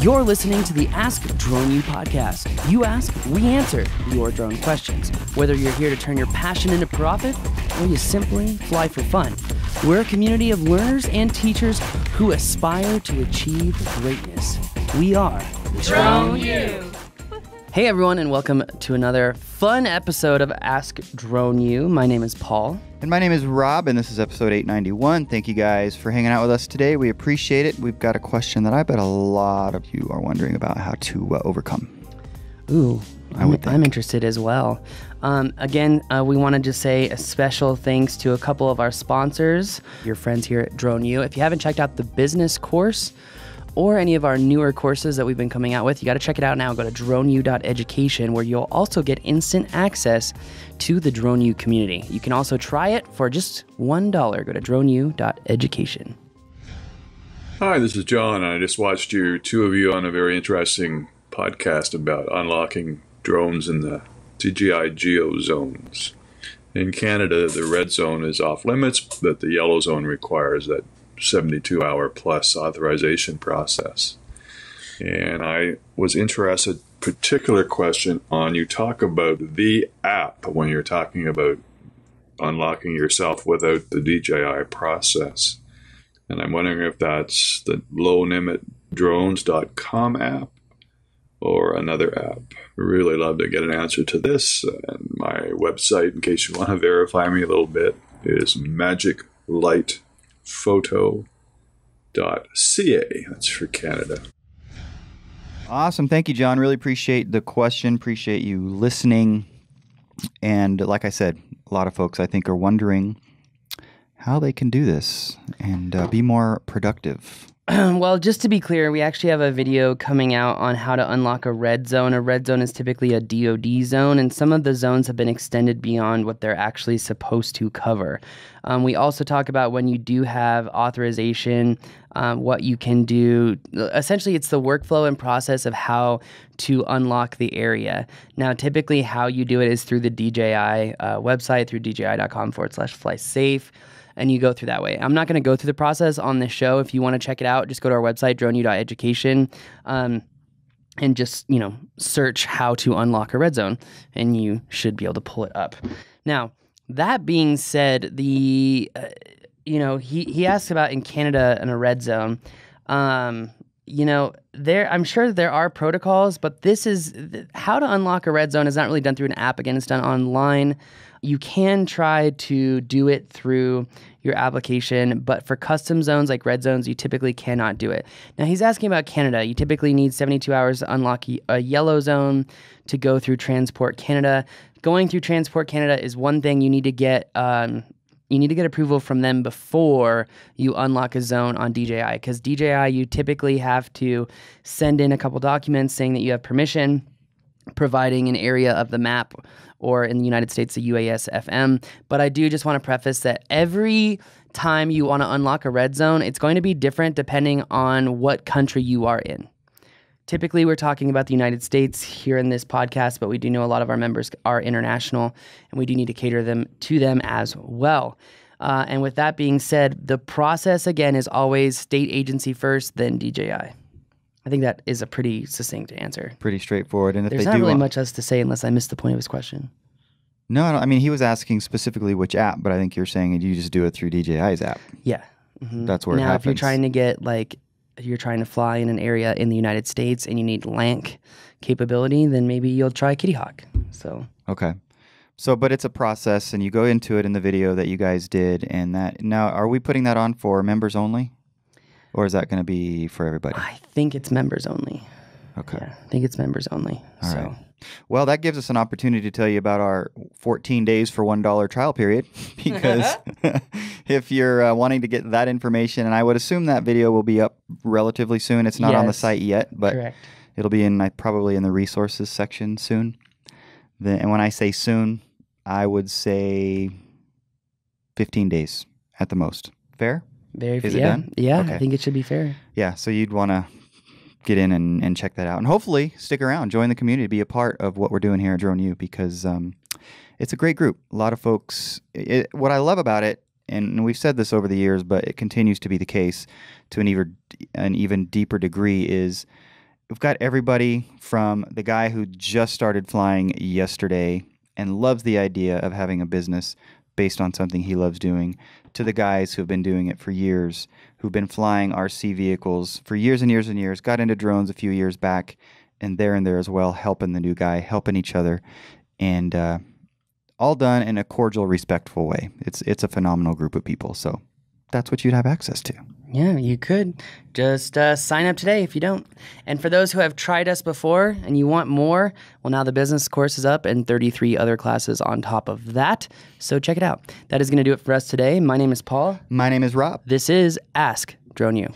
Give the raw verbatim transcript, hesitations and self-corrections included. You're listening to the Ask Drone U podcast. You ask, we answer your drone questions. Whether you're here to turn your passion into profit or you simply fly for fun, we're a community of learners and teachers who aspire to achieve greatness. We are Drone U. Hey everyone, and welcome to another fun episode of Ask Drone U. My name is Paul. And my name is Rob, and this is episode eight ninety-one. Thank you guys for hanging out with us today. We appreciate it. We've got a question that I bet a lot of you are wondering about how to uh, overcome. Ooh, I would I'm, I'm interested as well. Um, again, uh, we wanted to say a special thanks to a couple of our sponsors, your friends here at Drone U. If you haven't checked out the business course, or any of our newer courses that we've been coming out with, you got to check it out now. Go to Drone U dot Education, where you'll also get instant access to the Drone U community. You can also try it for just one dollar. Go to Drone U dot Education. Hi, this is John. I just watched you, two of you, on a very interesting podcast about unlocking drones in the D J I geo zones. In Canada, the red zone is off limits, but the yellow zone requires that seventy-two hour plus authorization process. And I was interested, particular question on, you talk about the app when you're talking about unlocking yourself without the D J I process. And I'm wondering if that's the low nimit drones dot com app or another app. Really love to get an answer to this. And my website, in case you want to verify me a little bit, is Magic Light photo dot c a. That's for Canada. Awesome. Thank you, John. Really appreciate the question. Appreciate you listening. And like I said, a lot of folks, I think, are wondering how they can do this and uh, be more productive. Well, just to be clear, we actually have a video coming out on how to unlock a red zone. A red zone is typically a D O D zone, and some of the zones have been extended beyond what they're actually supposed to cover. Um, we also talk about when you do have authorization, um, what you can do. Essentially, it's the workflow and process of how to unlock the area. Now, typically how you do it is through the D J I uh, website, through D J I dot com forward slash fly safe. And you go through that way. I'm not going to go through the process on this show. If you want to check it out, just go to our website, Drone U dot Education, um, and just, you know, search how to unlock a red zone, and you should be able to pull it up. Now, that being said, the, uh, you know, he, he asked about in Canada and a red zone. Um, you know, there, I'm sure there are protocols, but this is, how to unlock a red zone is not really done through an app. Again, it's done online. You can try to do it through your application, but for custom zones like red zones, you typically cannot do it. Now, he's asking about Canada. You typically need seventy-two hours to unlock a yellow zone to go through Transport Canada. Going through Transport Canada is one thing. You need to get um, you need to get approval from them before you unlock a zone on D J I, because D J I, you typically have to send in a couple documents saying that you have permission, providing an area of the map, or in the United States, the U A S F M. But I do just want to preface that every time you want to unlock a red zone, it's going to be different depending on what country you are in. Typically, we're talking about the United States here in this podcast, but we do know a lot of our members are international, and we do need to cater them to them as well. Uh, and with that being said, the process, again, is always state agency first, then D J I. I think that is a pretty succinct answer. Pretty straightforward. And if There's they not do really much else to say unless I missed the point of his question. No, I mean, he was asking specifically which app, but I think you're saying you just do it through D J I's app. Yeah. Mm-hmm. That's where now, it happens. Now, if you're trying to get, like, you're trying to fly in an area in the United States and you need L A N C capability, then maybe you'll try Kitty Hawk. So. Okay. So, but it's a process, and you go into it in the video that you guys did. And that, now, are we putting that on for members only? Or is that going to be for everybody? I think it's members only. Okay. Yeah, I think it's members only. All so. Right. Well, that gives us an opportunity to tell you about our fourteen days for one dollar trial period, because if you're uh, wanting to get that information, and I would assume that video will be up relatively soon. It's not yes. on the site yet, but Correct. It'll be in uh, probably in the resources section soon. The, and when I say soon, I would say fifteen days at the most. Fair? Very Is yeah. it done? Yeah, okay. I think it should be fair. Yeah, so you'd want to get in and, and check that out. And hopefully stick around, join the community, be a part of what we're doing here at Drone U, because um, it's a great group. A lot of folks, it, what I love about it, and we've said this over the years, but it continues to be the case to an even, an even deeper degree, is we've got everybody from the guy who just started flying yesterday and loves the idea of having a business based on something he loves doing, to the guys who've been doing it for years, who've been flying R C vehicles for years and years and years, got into drones a few years back, and they're in there as well, helping the new guy, helping each other, and uh, all done in a cordial, respectful way. It's it's a phenomenal group of people, so that's what you'd have access to. Yeah, you could. Just uh, sign up today if you don't. And for those who have tried us before and you want more, well, now the business course is up and thirty-three other classes on top of that. So check it out. That is going to do it for us today. My name is Paul. My name is Rob. This is Ask Drone U.